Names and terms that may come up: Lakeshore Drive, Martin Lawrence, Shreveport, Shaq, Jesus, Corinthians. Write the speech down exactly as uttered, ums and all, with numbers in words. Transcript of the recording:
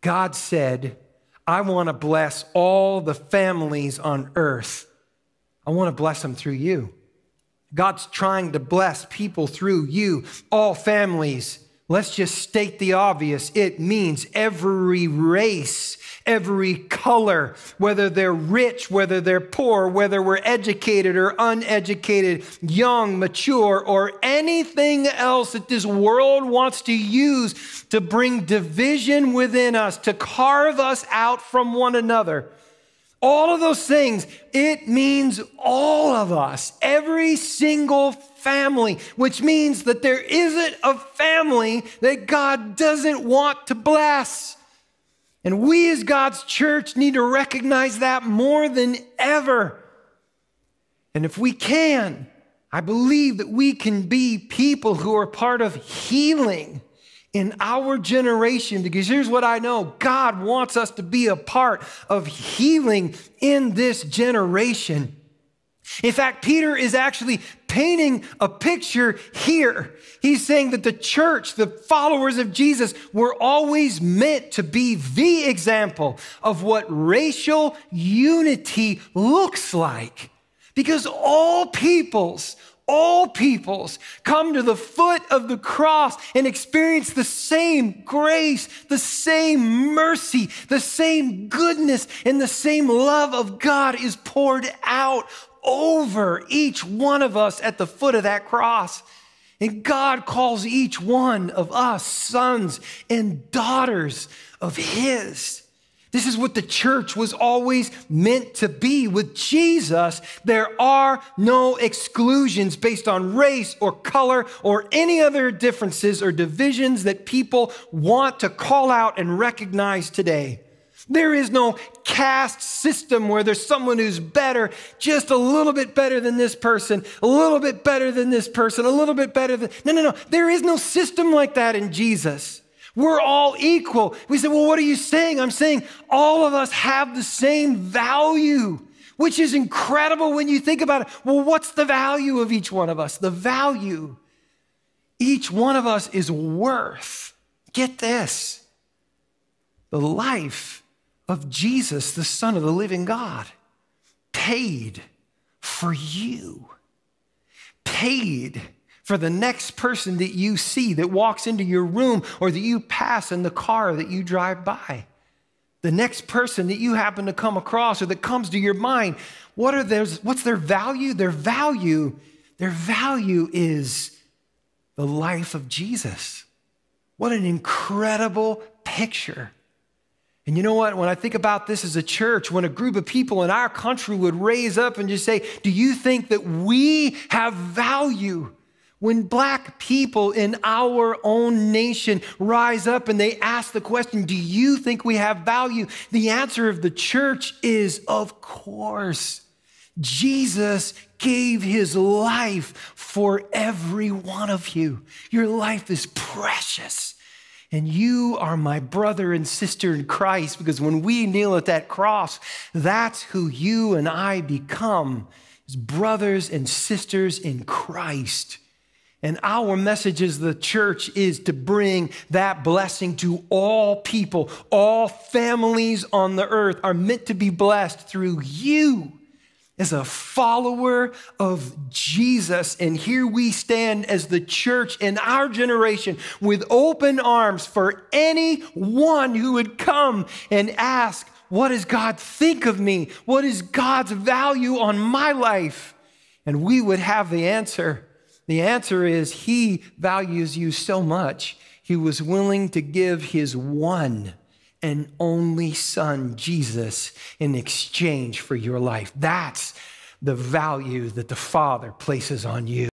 God said, I want to bless all the families on earth. I want to bless them through you. God's trying to bless people through you, all families. Let's just state the obvious. It means every race, every color, whether they're rich, whether they're poor, whether we're educated or uneducated, young, mature, or anything else that this world wants to use to bring division within us, to carve us out from one another. All of those things, it means all of us, every single family, which means that there isn't a family that God doesn't want to bless. And we as God's church need to recognize that more than ever. And if we can, I believe that we can be people who are part of healing in our generation, because here's what I know. God wants us to be a part of healing in this generation. In fact, Peter is actually painting a picture here. He's saying that the church, the followers of Jesus, were always meant to be the example of what racial unity looks like, because all peoples, all peoples come to the foot of the cross and experience the same grace, the same mercy, the same goodness, and the same love of God is poured out over each one of us at the foot of that cross. And God calls each one of us sons and daughters of His. This is what the church was always meant to be. With Jesus, there are no exclusions based on race or color or any other differences or divisions that people want to call out and recognize today. There is no caste system where there's someone who's better, just a little bit better than this person, a little bit better than this person, a little bit better than... No, no, no. There is no system like that in Jesus. We're all equal. We say, well, what are you saying? I'm saying all of us have the same value, which is incredible when you think about it. Well, what's the value of each one of us? The value each one of us is worth, get this, the life of Jesus, the Son of the living God, paid for you, paid for the next person that you see that walks into your room or that you pass in the car that you drive by, the next person that you happen to come across or that comes to your mind. What are theirs, what's their value? Their value, their value is the life of Jesus. What an incredible picture. And you know what? When I think about this as a church, when a group of people in our country would raise up and just say, do you think that we have value? When black people in our own nation rise up and they ask the question, do you think we have value? The answer of the church is, of course. Jesus gave His life for every one of you. Your life is precious. And you are my brother and sister in Christ, because when we kneel at that cross, that's who you and I become, as brothers and sisters in Christ. And our message as the church is to bring that blessing to all people. All families on the earth are meant to be blessed through you as a follower of Jesus. And here we stand as the church in our generation with open arms for anyone who would come and ask, what does God think of me? What is God's value on my life? And we would have the answer. The answer is, He values you so much, He was willing to give His one and only Son, Jesus, in exchange for your life. That's the value that the Father places on you.